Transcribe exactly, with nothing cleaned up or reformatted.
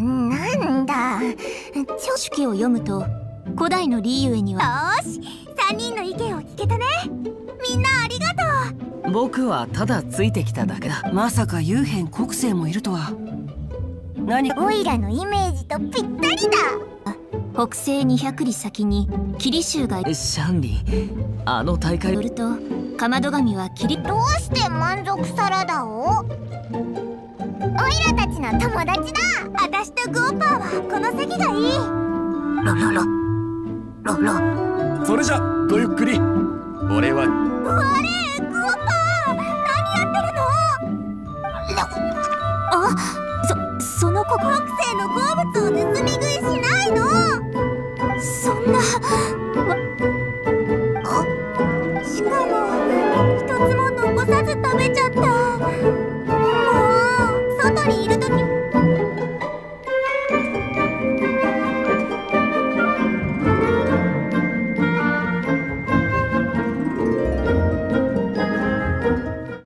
なんだ、著書記を読むと古代のリーユエには。よし、さんにんの意見を聞けたね。みんなありがとう。僕はただついてきただけだ。まさか幽変国政もいるとは。何、オイラのイメージとぴったりだ。北西にひゃく里先にキリ州が。シャンリー、あの大会によるとかまど神はキリ。どうして満足サラダを？オイラたちの友達だ。あたしとゴーパーはこの席がいい。ロロロロロ、それじゃごゆっくり。俺はあれ、ゴーパー何やってるの。あ、そその子国政の好物を盗み食いしないの。そんな。